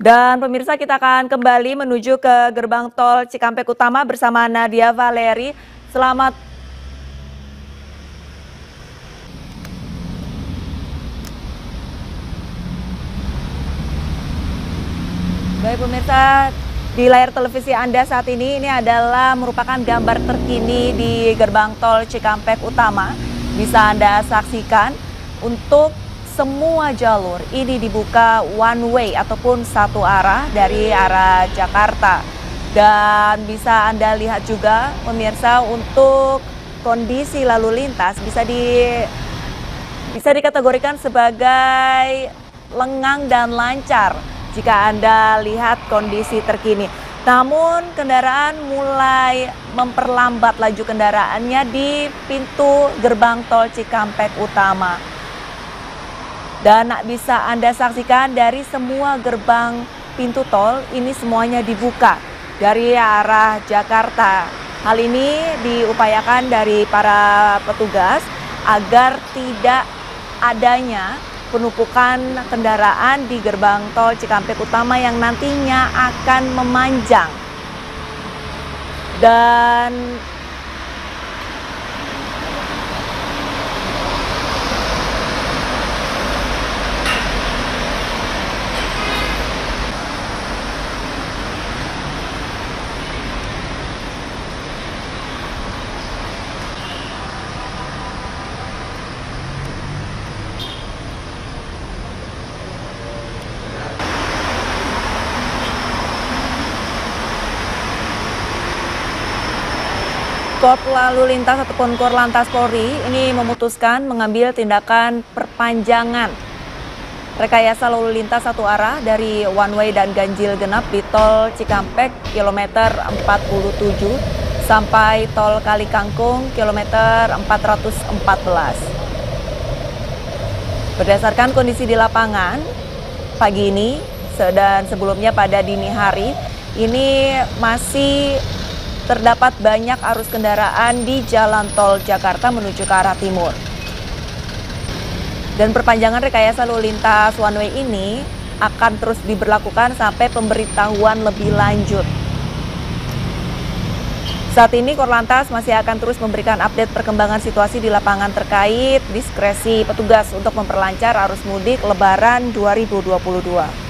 Dan pemirsa, kita akan kembali menuju ke gerbang tol Cikampek Utama bersama Nadia Valeri. Selamat. Baik pemirsa, di layar televisi Anda saat ini adalah merupakan gambar terkini di gerbang tol Cikampek Utama. Bisa Anda saksikan untuk semua jalur ini dibuka one way ataupun satu arah dari arah Jakarta. Dan bisa Anda lihat juga pemirsa, untuk kondisi lalu lintas bisa dikategorikan sebagai lengang dan lancar jika Anda lihat kondisi terkini. Namun kendaraan mulai memperlambat laju kendaraannya di pintu gerbang tol Cikampek Utama. Dan bisa Anda saksikan dari semua gerbang pintu tol ini semuanya dibuka dari arah Jakarta. Hal ini diupayakan dari para petugas agar tidak adanya penumpukan kendaraan di gerbang tol Cikampek Utama yang nantinya akan memanjang. Dan Korps Lalu Lintas ataupun Korlantas Polri ini memutuskan mengambil tindakan perpanjangan rekayasa lalu lintas satu arah dari one way dan ganjil genap di tol Cikampek kilometer 47 sampai tol Kali Kangkung kilometer 414. Berdasarkan kondisi di lapangan pagi ini dan sebelumnya pada dini hari ini masih terdapat banyak arus kendaraan di jalan tol Jakarta menuju ke arah timur. Dan perpanjangan rekayasa lalu lintas one way ini akan terus diberlakukan sampai pemberitahuan lebih lanjut. Saat ini Korlantas masih akan terus memberikan update perkembangan situasi di lapangan terkait diskresi petugas untuk memperlancar arus mudik Lebaran 2022.